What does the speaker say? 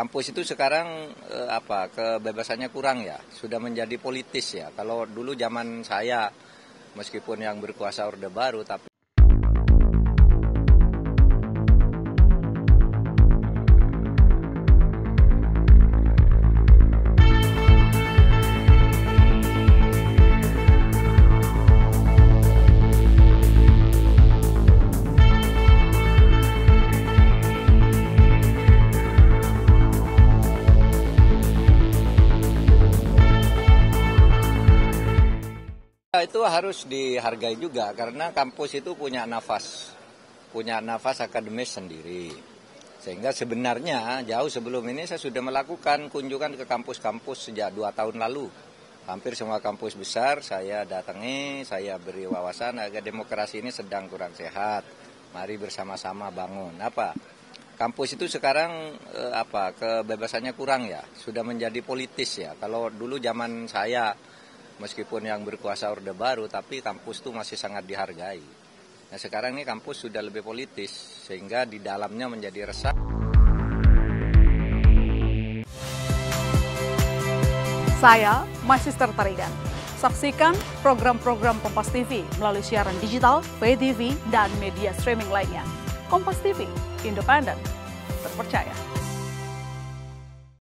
kampus itu sekarang kebebasannya kurang ya, sudah menjadi politis ya. Kalau dulu zaman saya, meskipun yang berkuasa Orde Baru, tapi itu harus dihargai juga, karena kampus itu punya nafas akademis sendiri. Sehingga sebenarnya jauh sebelum ini saya sudah melakukan kunjungan ke kampus-kampus sejak 2 tahun lalu. Hampir semua kampus besar saya datangi, saya beri wawasan agar demokrasi ini sedang kurang sehat. Mari bersama-sama bangun. Kampus itu sekarang kebebasannya kurang ya, sudah menjadi politis ya. Kalau dulu zaman saya, meskipun yang berkuasa Orde Baru, tapi kampus itu masih sangat dihargai. Nah sekarang ini kampus sudah lebih politis, sehingga di dalamnya menjadi resah. Saya Magister Tarigan. Saksikan program-program Kompas TV melalui siaran digital, pay TV, dan media streaming lainnya. Kompas TV, independen, terpercaya.